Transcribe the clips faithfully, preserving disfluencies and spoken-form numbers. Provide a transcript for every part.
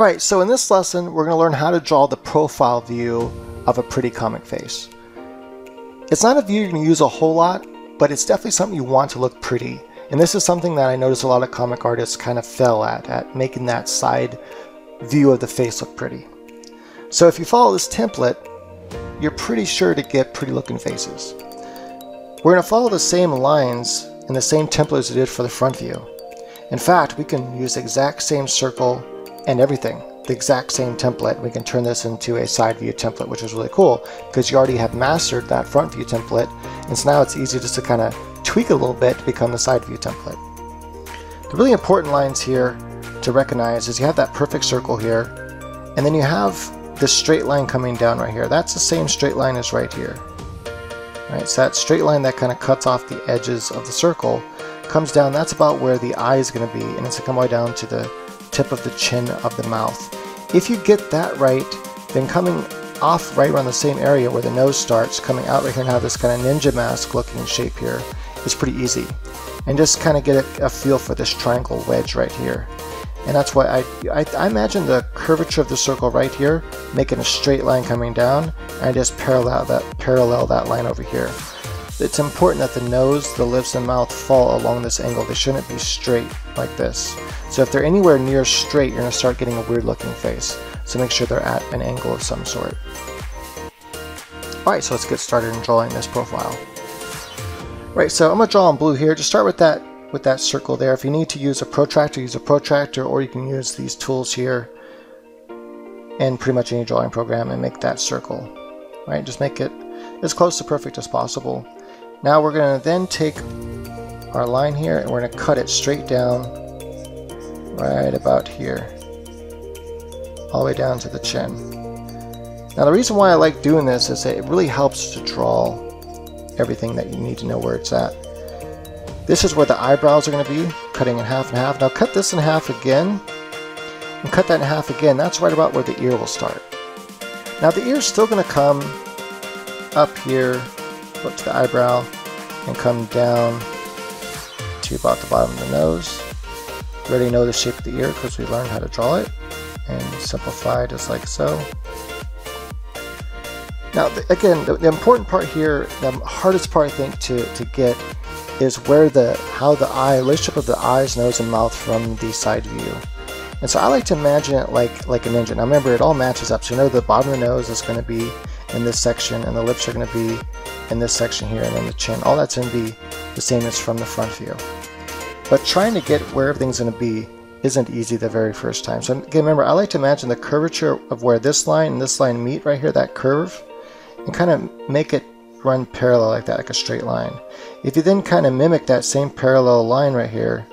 All right, so in this lesson, we're going to learn how to draw the profile view of a pretty comic face. It's not a view you're going to use a whole lot, but it's definitely something you want to look pretty. And this is something that I notice a lot of comic artists kind of fail at, at making that side view of the face look pretty. So if you follow this template, you're pretty sure to get pretty looking faces. We're going to follow the same lines and the same template as we did for the front view. In fact, we can use the exact same circle and everything, the exact same template. We can turn this into a side view template, which is really cool because you already have mastered that front view template, and so now it's easy just to kind of tweak it a little bit to become the side view template. The really important lines here to recognize is you have that perfect circle here, and then you have this straight line coming down right here. That's the same straight line as right here. All right, so that straight line that kind of cuts off the edges of the circle comes down. That's about where the eye is going to be, and it's going to come right down to the tip of the chin of the mouth. If you get that right, then coming off right around the same area where the nose starts, coming out right here and have this kind of ninja mask looking shape here is pretty easy. And just kind of get a, a feel for this triangle wedge right here. And that's why I, I, I imagine the curvature of the circle right here making a straight line coming down, and I just parallel that, parallel that line over here. It's important that the nose, the lips, and mouth fall along this angle. They shouldn't be straight like this. So if they're anywhere near straight, you're going to start getting a weird looking face. So make sure they're at an angle of some sort. All right, so let's get started in drawing this profile. All right, so I'm going to draw in blue here. Just start with that, with that circle there. If you need to use a protractor, use a protractor, or you can use these tools here and pretty much any drawing program and make that circle. All right, just make it as close to perfect as possible. Now we're going to then take our line here and we're going to cut it straight down right about here, all the way down to the chin. Now the reason why I like doing this is that it really helps to draw everything that you need to know where it's at. This is where the eyebrows are going to be, cutting in half and half. Now cut this in half again and cut that in half again. That's right about where the ear will start. Now the ear is still going to come up here, up to the eyebrow, and come down to about the bottom of the nose. You already know the shape of the ear because we learned how to draw it, and simplify just like so. Now again, the, the important part here, the hardest part I think to, to get is where the, how the eye, relationship of the eyes, nose, and mouth from the side view. And so I like to imagine it like, like an engine. Now remember, it all matches up, so you know the bottom of the nose is going to be in this section, and the lips are going to be in this section here, and then the chin. All that's going to be the same as from the front view. But trying to get where everything's going to be isn't easy the very first time. So again, remember, I like to imagine the curvature of where this line and this line meet right here, that curve, and kind of make it run parallel like that, like a straight line. If you then kind of mimic that same parallel line right here,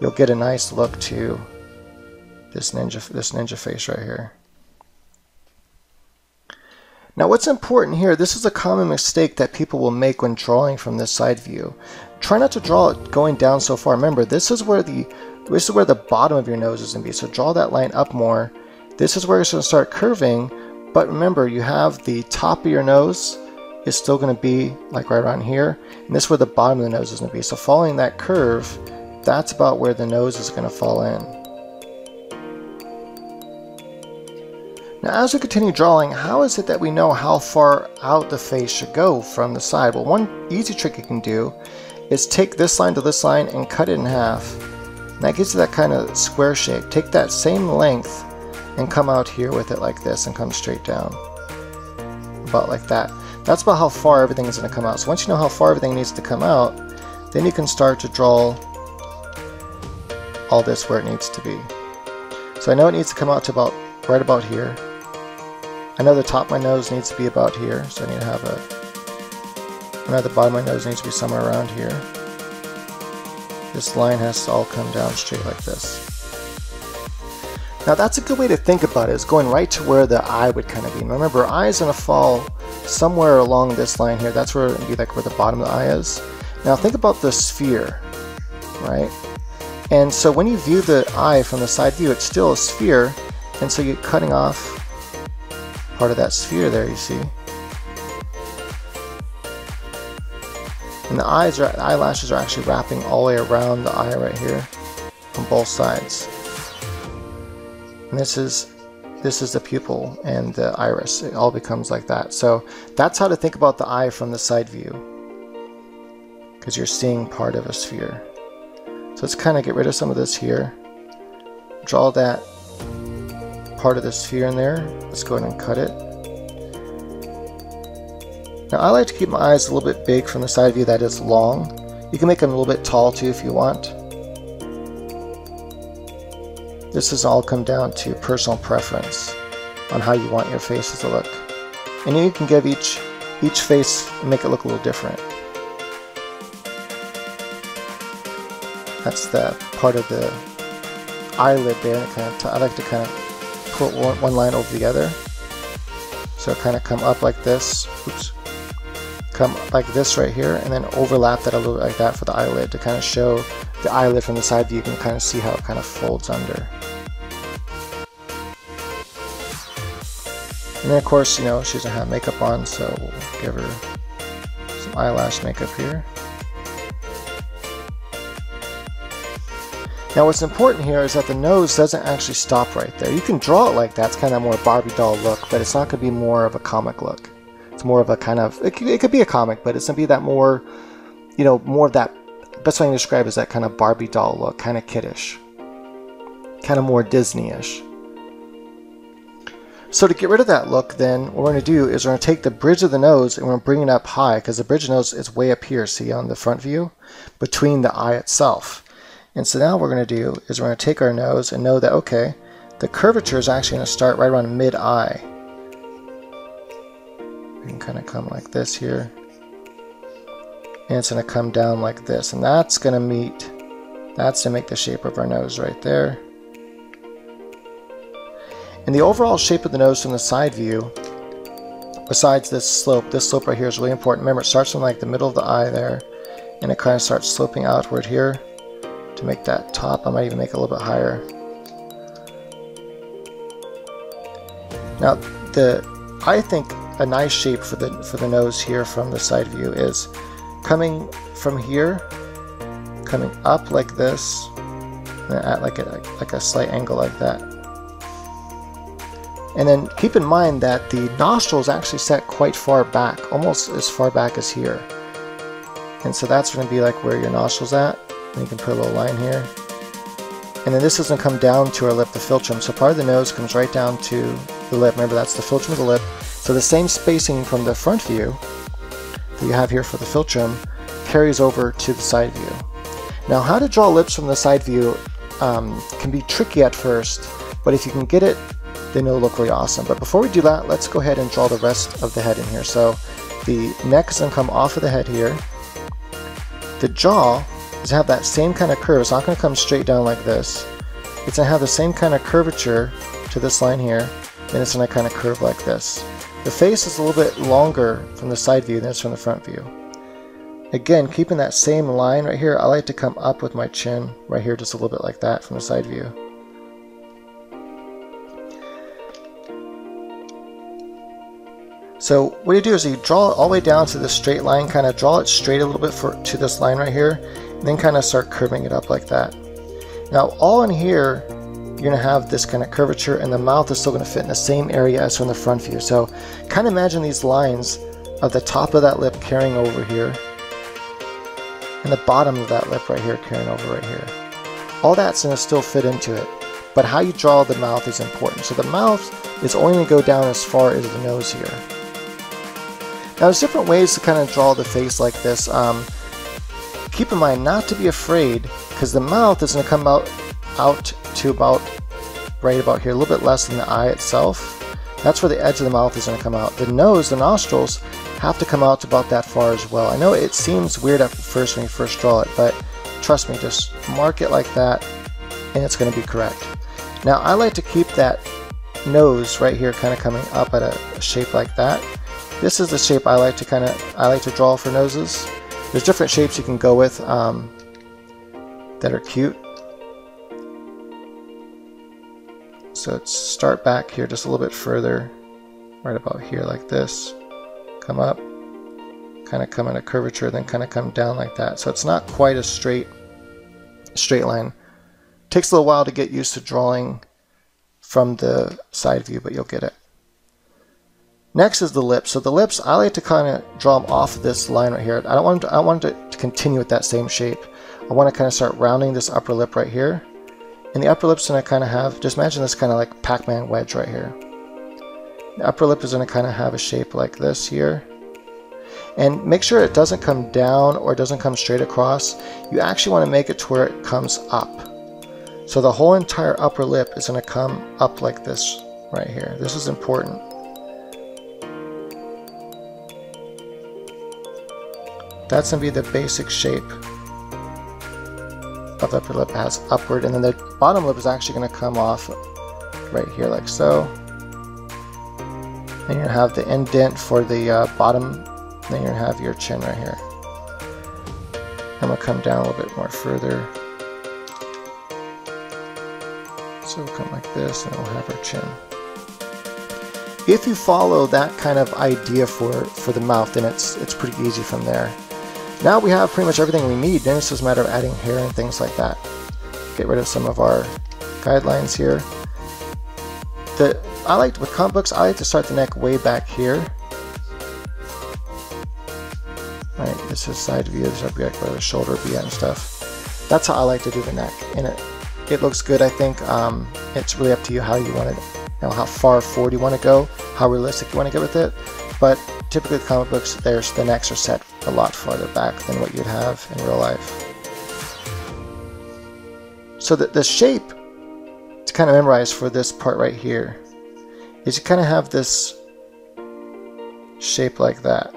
you'll get a nice look to this ninja, this ninja face right here. Now what's important here, this is a common mistake that people will make when drawing from this side view. Try not to draw it going down so far. Remember, this is where the this is where the bottom of your nose is going to be, so draw that line up more. This is where it's going to start curving, but remember, you have the top of your nose is still going to be like right around here, and this is where the bottom of the nose is going to be. So following that curve, that's about where the nose is going to fall in. Now as we continue drawing, how is it that we know how far out the face should go from the side? Well, one easy trick you can do is take this line to this line and cut it in half. And that gives you that kind of square shape. Take that same length and come out here with it like this and come straight down. About like that. That's about how far everything is going to come out. So once you know how far everything needs to come out, then you can start to draw all this where it needs to be. So I know it needs to come out to about right about here. I know the top of my nose needs to be about here, so I need to have a... I know the bottom of my nose needs to be somewhere around here. This line has to all come down straight like this. Now that's a good way to think about it, is going right to where the eye would kind of be. Now remember, eye is going to fall somewhere along this line here. That's where it would be, like where the bottom of the eye is. Now think about the sphere, right? And so when you view the eye from the side view, it's still a sphere, and so you're cutting off part of that sphere there, you see. And the eyes are, eyelashes are actually wrapping all the way around the eye right here on both sides. And this is this is the pupil and the iris. It all becomes like that. So that's how to think about the eye from the side view, because you're seeing part of a sphere. So let's kind of get rid of some of this here. Draw that part of the sphere in there. Let's go ahead and cut it. Now I like to keep my eyes a little bit big from the side view, that is long. You can make them a little bit tall too if you want. This has all come down to personal preference on how you want your faces to look. And you can give each, each face and make it look a little different. That's the part of the eyelid there. And it kind of, I like to kind of put one, one line over the other. So kind of come up like this. Oops. Come like this right here, and then overlap that a little bit like that for the eyelid to kind of show the eyelid from the side view. You can kind of see how it kind of folds under. And then of course, you know, she doesn't have makeup on, so we'll give her some eyelash makeup here. Now what's important here is that the nose doesn't actually stop right there. You can draw it like that. It's kind of a more Barbie doll look, but it's not going to be more of a comic look. It's more of a kind of, it could, it could be a comic, but it's going to be that more, you know, more of that, best way I can describe is that kind of Barbie doll look, kind of kiddish, kind of more Disney-ish. So to get rid of that look, then what we're going to do is we're going to take the bridge of the nose and we're going to bring it up high, because the bridge of the nose is way up here, see, on the front view, between the eye itself. And so now what we're going to do is we're going to take our nose and know that, okay, the curvature is actually going to start right around mid-eye. We can kind of come like this here, and it's going to come down like this, and that's going to meet, that's to make the shape of our nose right there. And the overall shape of the nose from the side view, besides this slope, this slope right here is really important. Remember, it starts from like the middle of the eye there, and it kind of starts sloping outward here to make that top. I might even make it a little bit higher. Now, the I think a nice shape for the for the nose here from the side view is coming from here, coming up like this, and at like a like a slight angle like that. And then keep in mind that the nostril is actually set quite far back, almost as far back as here. And so that's going to be like where your nostril's at. And you can put a little line here. And then this doesn't come down to our lip, the philtrum. So part of the nose comes right down to the lip. Remember, that's the philtrum of the lip. So the same spacing from the front view that you have here for the philtrum carries over to the side view. Now, how to draw lips from the side view um, can be tricky at first, but if you can get it, then it'll look really awesome. But before we do that, let's go ahead and draw the rest of the head in here. So the neck is gonna come off of the head here. The jaw is gonna have that same kind of curve. It's not gonna come straight down like this. It's gonna have the same kind of curvature to this line here, and it's gonna kind of curve like this. The face is a little bit longer from the side view than it's from the front view. Again, keeping that same line right here, I like to come up with my chin right here just a little bit like that from the side view. So what you do is you draw it all the way down to the straight line, kind of draw it straight a little bit for, to this line right here, and then kind of start curving it up like that. Now all in here, you're going to have this kind of curvature, and the mouth is still going to fit in the same area as from the front view. So kind of imagine these lines of the top of that lip carrying over here, and the bottom of that lip right here carrying over right here. All that's going to still fit into it, but how you draw the mouth is important. So the mouth is only going to go down as far as the nose here. Now there's different ways to kind of draw the face like this. Um, keep in mind not to be afraid, because the mouth is going to come out out to about right about here, a little bit less than the eye itself. That's where the edge of the mouth is going to come out. The nose, the nostrils, have to come out to about that far as well. I know it seems weird at first when you first draw it, but trust me, just mark it like that and it's going to be correct. Now I like to keep that nose right here kind of coming up at a shape like that. This is the shape I like to kind of I like to draw for noses. There's different shapes you can go with um, that are cute. So let's start back here just a little bit further, right about here like this, come up, kind of come in a curvature, then kind of come down like that. So it's not quite a straight straight line. It takes a little while to get used to drawing from the side view, but you'll get it. Next is the lips. So the lips, I like to kind of draw them off this line right here. I don't want them to, I want them to continue with that same shape. I want to kind of start rounding this upper lip right here. And the upper lip's going to kind of have, just imagine this kind of like Pac-Man wedge right here. The upper lip is going to kind of have a shape like this here. And make sure it doesn't come down or it doesn't come straight across. You actually want to make it to where it comes up. So the whole entire upper lip is going to come up like this right here. This is important. That's going to be the basic shape of the upper lip as upward. And then the bottom lip is actually going to come off right here like so. And you're going to have the indent for the uh, bottom. Then you're going to have your chin right here. I'm going to come down a little bit more further. So we'll come like this and we'll have our chin. If you follow that kind of idea for, for the mouth, then it's, it's pretty easy from there. Now we have pretty much everything we need. Then it's just a matter of adding hair and things like that. Get rid of some of our guidelines here. The, I like, with comic books, I like to start the neck way back here. Alright, this is side view, this would be like where the shoulder be at and stuff. That's how I like to do the neck. And it, it looks good, I think. Um, it's really up to you how you want it, you know, how far forward you want to go, how realistic you want to get with it. But typically comic books, there's, the necks are set a lot farther back than what you'd have in real life. So the, the shape to kind of memorize for this part right here is you kind of have this shape like that.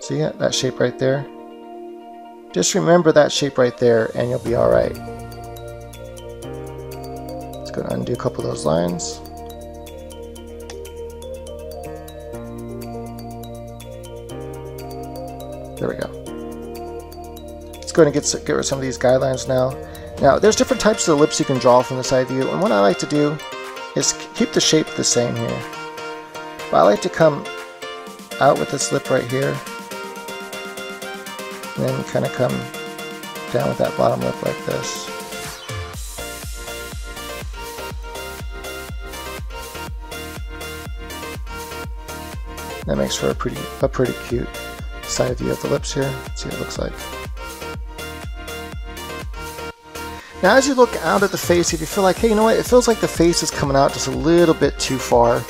See that, that shape right there? Just remember that shape right there and you'll be all right. Let's go and undo a couple of those lines. There we go. Let's go ahead and get, get rid of some of these guidelines now. Now, there's different types of lips you can draw from the side view, and what I like to do is keep the shape the same here. But I like to come out with this lip right here, and then kind of come down with that bottom lip like this. That makes for a pretty, a pretty cute side view of the lips here. Let's see what it looks like. Now as you look out at the face, if you feel like, hey, you know what, it feels like the face is coming out just a little bit too far,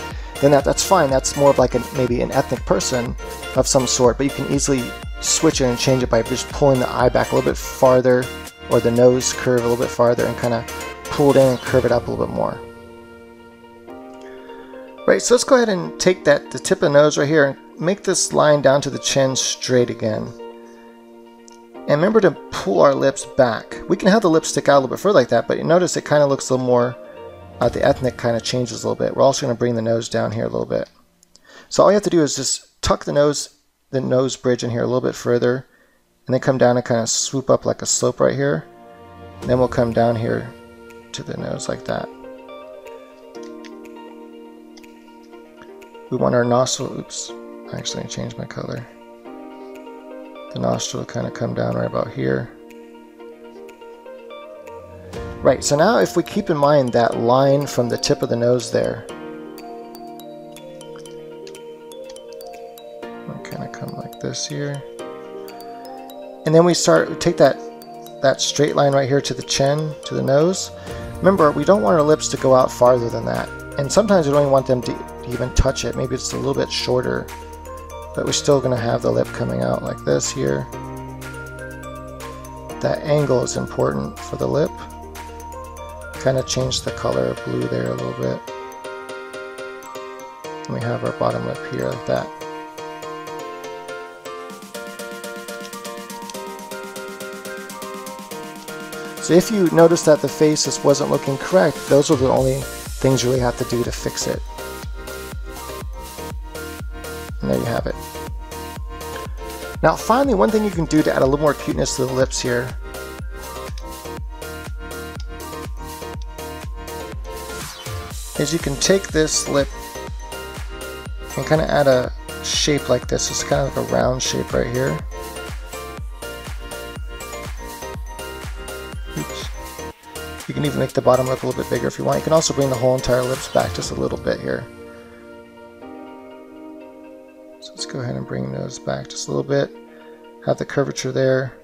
then that, that's fine. That's more of like a, maybe an ethnic person of some sort, but you can easily switch it and change it by just pulling the eye back a little bit farther or the nose curve a little bit farther and kind of pull it in and curve it up a little bit more. Right, so let's go ahead and take that, the tip of the nose right here, and make this line down to the chin straight again. And remember to pull our lips back. We can have the lips stick out a little bit further like that, but you notice it kind of looks a little more, uh, the ethnic kind of changes a little bit. We're also going to bring the nose down here a little bit. So all you have to do is just tuck the nose, the nose bridge in here a little bit further, and then come down and kind of swoop up like a slope right here. And then we'll come down here to the nose like that. We want our nostril, oops, actually I changed my color. The nostril kind of come down right about here. Right, so now if we keep in mind that line from the tip of the nose there, I'll kind of come like this here. And then we start, we take that, that straight line right here to the chin, to the nose. Remember, we don't want our lips to go out farther than that. And sometimes we don't even want them to even touch it. Maybe it's a little bit shorter, but we're still going to have the lip coming out like this here. That angle is important for the lip. Kind of change the color of blue there a little bit. And we have our bottom lip here like that. So if you notice that the face just wasn't looking correct, those are the only things you really have to do to fix it. And there you have it. Now finally, one thing you can do to add a little more cuteness to the lips here is you can take this lip and kind of add a shape like this. It's kind of like a round shape right here. Oops. You You can even make the bottom lip a little bit bigger if you want. You can also bring the whole entire lips back just a little bit here. So let's go ahead and bring those back just a little bit. Have the curvature there,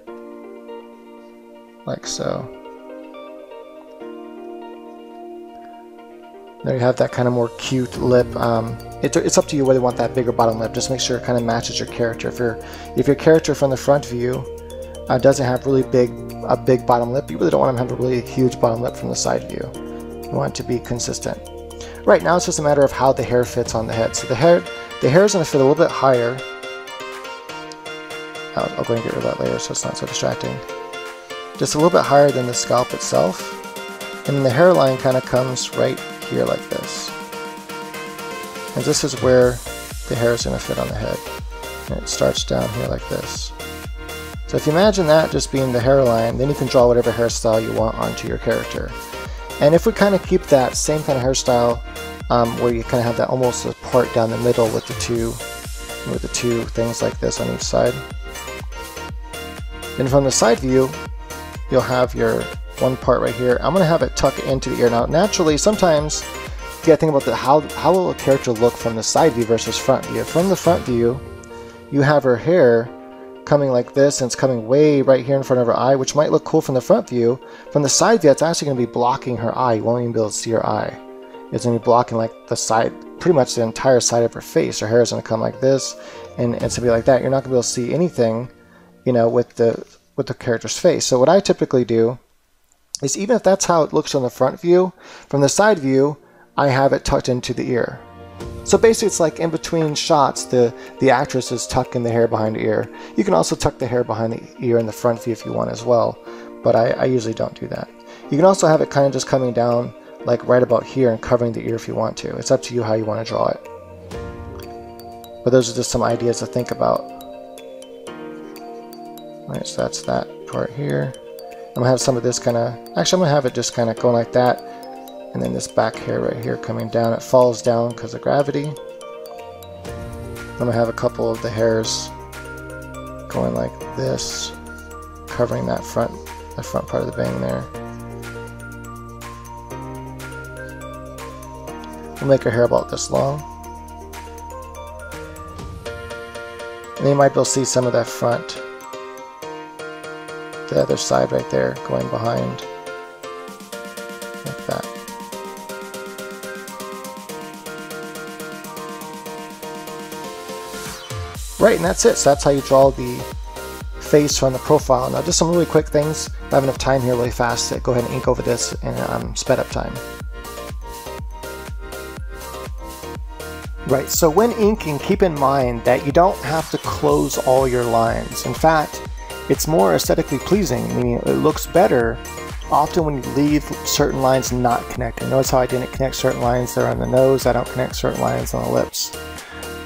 like so. There you have that kind of more cute lip. Um, it, it's up to you whether you want that bigger bottom lip. Just make sure it kind of matches your character. If your if your character from the front view uh, doesn't have really big a big bottom lip, you really don't want them to have a really huge bottom lip from the side view. You want it to be consistent. Right now, it's just a matter of how the hair fits on the head. So the hair the hair is going to fit a little bit higher. I'll, I'll go and get rid of that layer so it's not so distracting. Just a little bit higher than the scalp itself, and the hairline kind of comes right here like this, and this is where the hair is going to fit on the head, and it starts down here like this. So if you imagine that just being the hairline, then you can draw whatever hairstyle you want onto your character. And if we kind of keep that same kind of hairstyle, um, where you kind of have that almost a part down the middle with the two with the two things like this on each side, then from the side view you'll have your one part right here. I'm going to have it tuck into the ear. Now, naturally, sometimes you got to think about the, how, how will a character look from the side view versus front view. From the front view, you have her hair coming like this, and it's coming way right here in front of her eye, which might look cool from the front view. From the side view, it's actually going to be blocking her eye. You won't even be able to see her eye. It's going to be blocking like the side, pretty much the entire side of her face. Her hair is going to come like this, and it's going to be like that. You're not going to be able to see anything, you know, with the, with the character's face. So what I typically do is, even if that's how it looks on the front view, from the side view, I have it tucked into the ear. So basically, it's like in between shots, the, the actress is tucking the hair behind the ear. You can also tuck the hair behind the ear in the front view if you want as well, but I, I usually don't do that. You can also have it kind of just coming down like right about here and covering the ear if you want to. It's up to you how you want to draw it. But those are just some ideas to think about. All right, so that's that part here. I'm going to have some of this kind of, actually I'm going to have it just kind of going like that, and then this back hair right here coming down. It falls down because of gravity. I'm going to have a couple of the hairs going like this, covering that front, the front part of the bang there. We'll make her hair about this long. And you might be able to see some of that front, the other side right there going behind like that. Right, and that's it. So that's how you draw the face from the profile. Now, just some really quick things. I have enough time here really fast to go ahead and ink over this and um, sped up time. Right, so when inking, keep in mind that you don't have to close all your lines. In fact, it's more aesthetically pleasing, meaning it looks better often when you leave certain lines not connected. Notice how I didn't connect certain lines there on the nose. I don't connect certain lines on the lips.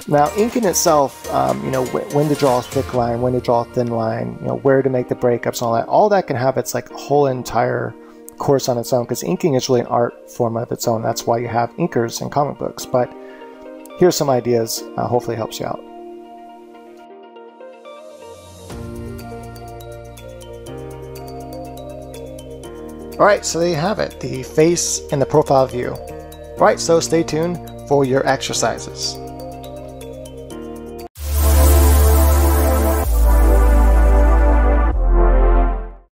Now, inking itself, um, you know, when to draw a thick line, when to draw a thin line, you know, where to make the breakups and all that, all that can have its like whole entire course on its own, because inking is really an art form of its own. That's why you have inkers in comic books. But here's some ideas, uh, hopefully helps you out. Alright, so there you have it, the face in the profile view. Alright, so stay tuned for your exercises.